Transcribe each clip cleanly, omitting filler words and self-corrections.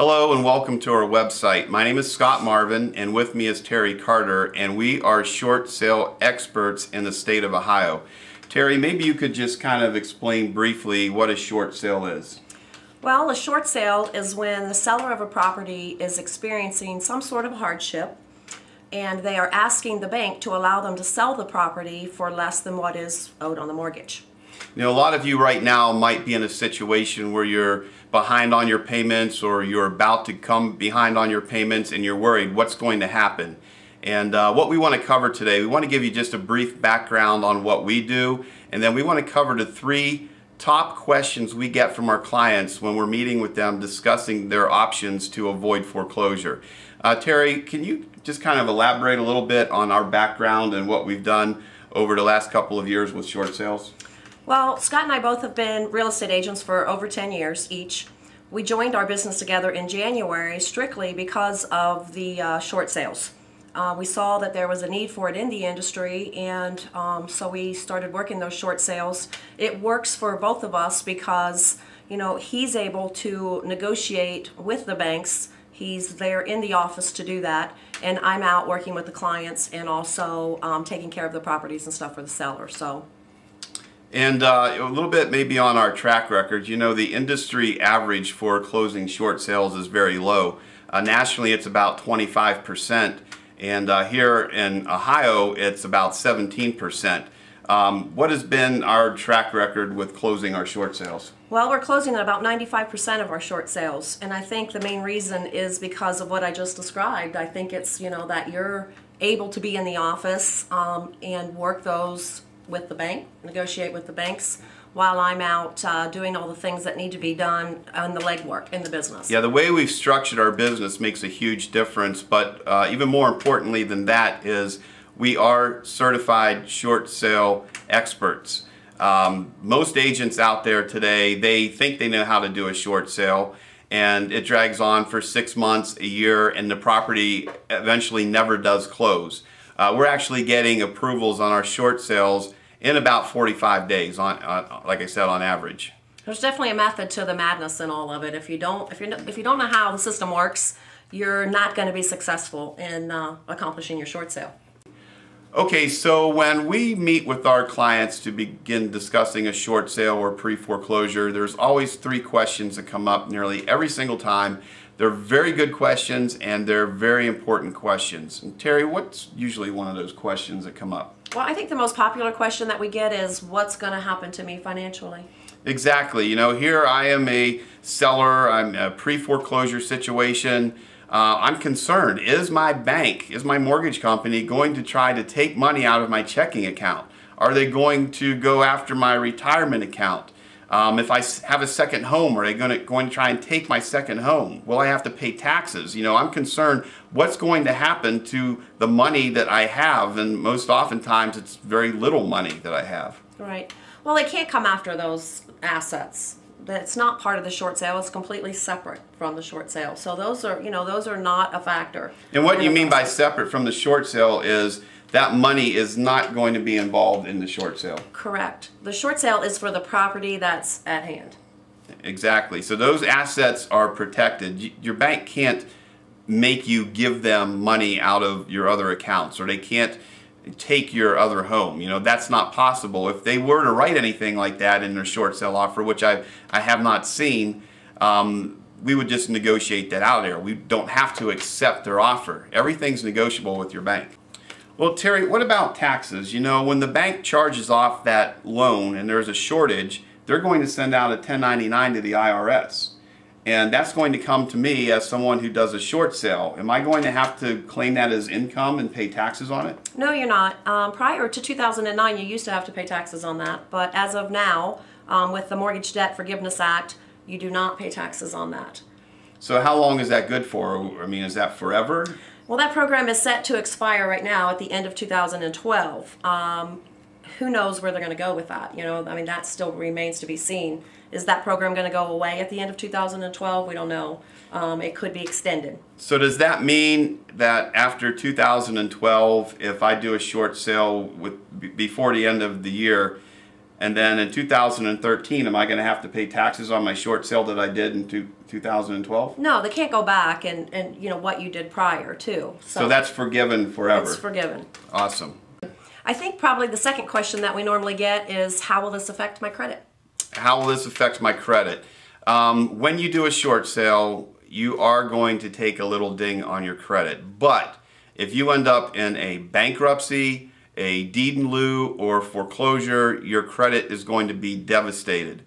Hello and welcome to our website. My name is Scott Marvin and with me is Terry Carter, and we are short sale experts in the state of Ohio. Terry, maybe you could just kind of explain briefly what a short sale is. Well, a short sale is when the seller of a property is experiencing some sort of hardship and they are asking the bank to allow them to sell the property for less than what is owed on the mortgage. You know, a lot of you right now might be in a situation where you're behind on your payments or you're about to come behind on your payments and you're worried what's going to happen. And what we want to cover today, we want to give you just a brief background on what we do, and then we want to cover the three top questions we get from our clients when we're meeting with them discussing their options to avoid foreclosure. Terry, can you just kind of elaborate a little bit on our background and what we've done over the last couple of years with short sales? Well, Scott and I both have been real estate agents for over 10 years each. We joined our business together in January strictly because of the short sales. We saw that there was a need for it in the industry, and so we started working those short sales. It works for both of us because, you know, he's able to negotiate with the banks. He's there in the office to do that, and I'm out working with the clients and also taking care of the properties and stuff for the seller. So. And a little bit maybe on our track record, you know, the industry average for closing short sales is very low. Nationally, it's about 25%, and here in Ohio, it's about 17%. What has been our track record with closing our short sales? Well, we're closing at about 95% of our short sales, and I think the main reason is because of what I just described. I think it's, you know, that you're able to be in the office and work those with the bank, negotiate with the banks, while I'm out doing all the things that need to be done on the legwork in the business. Yeah, the way we've structured our business makes a huge difference, but even more importantly than that is we are certified short sale experts. Most agents out there today, they think they know how to do a short sale, and it drags on for 6 months, a year, and the property eventually never does close. We're actually getting approvals on our short sales in about 45 days, like I said, on average. There's definitely a method to the madness in all of it. If you don't know how the system works, you're not going to be successful in accomplishing your short sale. Okay, so when we meet with our clients to begin discussing a short sale or pre-foreclosure, there's always three questions that come up nearly every single time. They're very good questions and they're very important questions. And Terry, what's usually one of those questions that come up? Well, I think the most popular question that we get is, what's going to happen to me financially? Exactly. You know, here I am a seller, I'm a pre-foreclosure situation. I'm concerned, is my bank, is my mortgage company going to try to take money out of my checking account? Are they going to go after my retirement account? If I have a second home, are they going to try and take my second home? Will I have to pay taxes? You know, I'm concerned what's going to happen to the money that I have, and most oftentimes it's very little money that I have. Right. Well, they can't come after those assets. That's not part of the short sale. It's completely separate from the short sale. So those are, you know, those are not a factor. And what you mean by separate from the short sale is that money is not going to be involved in the short sale. Correct. The short sale is for the property that's at hand. Exactly. So those assets are protected. Your bank can't make you give them money out of your other accounts, or they can't take your other home. You know, that's not possible. If they were to write anything like that in their short sale offer, which I have not seen, we would just negotiate that out there. We don't have to accept their offer. Everything's negotiable with your bank. Well, Terry, what about taxes? You know, when the bank charges off that loan and there's a shortage, they're going to send out a 1099 to the IRS. And that's going to come to me as someone who does a short sale. Am I going to have to claim that as income and pay taxes on it? No, you're not. Prior to 2009, you used to have to pay taxes on that. But as of now, with the Mortgage Debt Forgiveness Act, you do not pay taxes on that. So how long is that good for? I mean, is that forever? Well, that program is set to expire right now at the end of 2012. Who knows where they're going to go with that? You know, I mean, that still remains to be seen. Is that program going to go away at the end of 2012? We don't know. It could be extended. So does that mean that after 2012, if I do a short sale before the end of the year, And then in 2013, am I going to have to pay taxes on my short sale that I did in 2012? No, they can't go back and you know what you did prior too. So that's forgiven forever. It's forgiven. Awesome. I think probably the second question that we normally get is, how will this affect my credit? How will this affect my credit? When you do a short sale, you are going to take a little ding on your credit. But if you end up in a bankruptcy, a deed in lieu, or foreclosure, your credit is going to be devastated.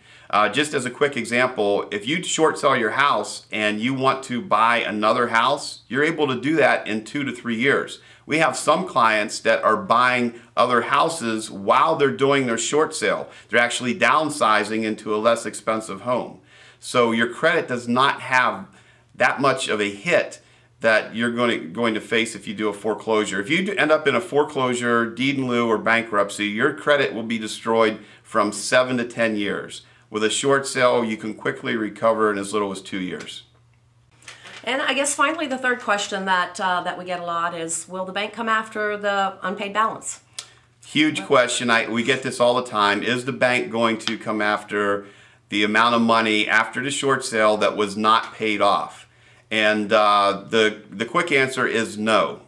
Just as a quick example, if you short sell your house and you want to buy another house, you're able to do that in 2 to 3 years. We have some clients that are buying other houses while they're doing their short sale. They're actually downsizing into a less expensive home. So your credit does not have that much of a hit that you're going to face if you do a foreclosure. If you end up in a foreclosure, deed in lieu, or bankruptcy, your credit will be destroyed from 7 to 10 years. With a short sale, you can quickly recover in as little as 2 years. And I guess finally, the third question that we get a lot is, will the bank come after the unpaid balance? Huge question. We get this all the time. Is the bank going to come after the amount of money after the short sale that was not paid off? And the quick answer is no.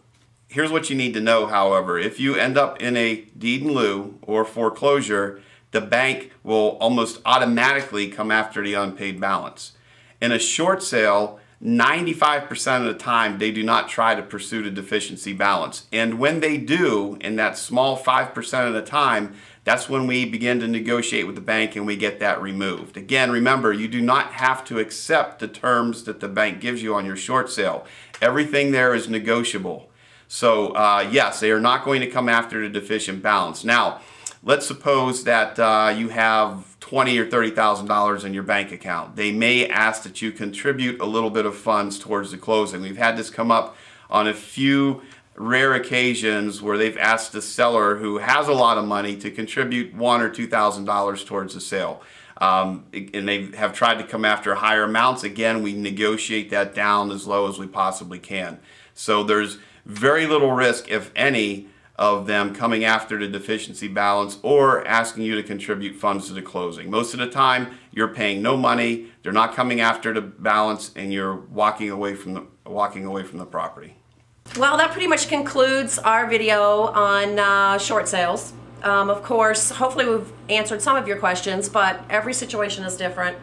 Here's what you need to know, however. If you end up in a deed in lieu or foreclosure, the bank will almost automatically come after the unpaid balance. In a short sale, 95% of the time, they do not try to pursue the deficiency balance. And when they do, in that small 5% of the time, that's when we begin to negotiate with the bank and we get that removed. Again, remember, you do not have to accept the terms that the bank gives you on your short sale. Everything there is negotiable. So yes, they are not going to come after the deficient balance. Now, let's suppose that you have $20,000 or $30,000 in your bank account. They may ask that you contribute a little bit of funds towards the closing. We've had this come up on a few rare occasions where they've asked the seller who has a lot of money to contribute $1,000 or $2,000 towards the sale. And they have tried to come after higher amounts. Again, we negotiate that down as low as we possibly can. So there's very little risk, if any, of them coming after the deficiency balance or asking you to contribute funds to the closing. Most of the time, you're paying no money, they're not coming after the balance, and you're walking away from the property. Well, that pretty much concludes our video on short sales. Of course, hopefully we've answered some of your questions, but every situation is different.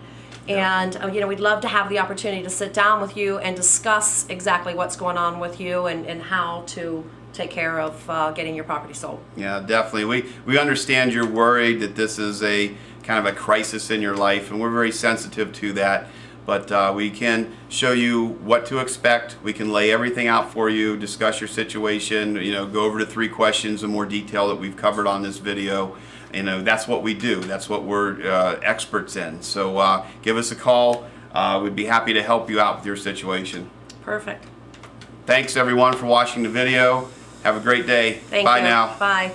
And you know, we'd love to have the opportunity to sit down with you and discuss exactly what's going on with you and how to take care of getting your property sold. Yeah, definitely. We understand you're worried that this is a kind of a crisis in your life, and we're very sensitive to that. But we can show you what to expect. We can lay everything out for you, discuss your situation, you know, go over the 3 questions in more detail that we've covered on this video. You know, that's what we do. That's what we're experts in. So give us a call. We'd be happy to help you out with your situation. Perfect. Thanks, everyone, for watching the video. Have a great day. Bye now. Bye.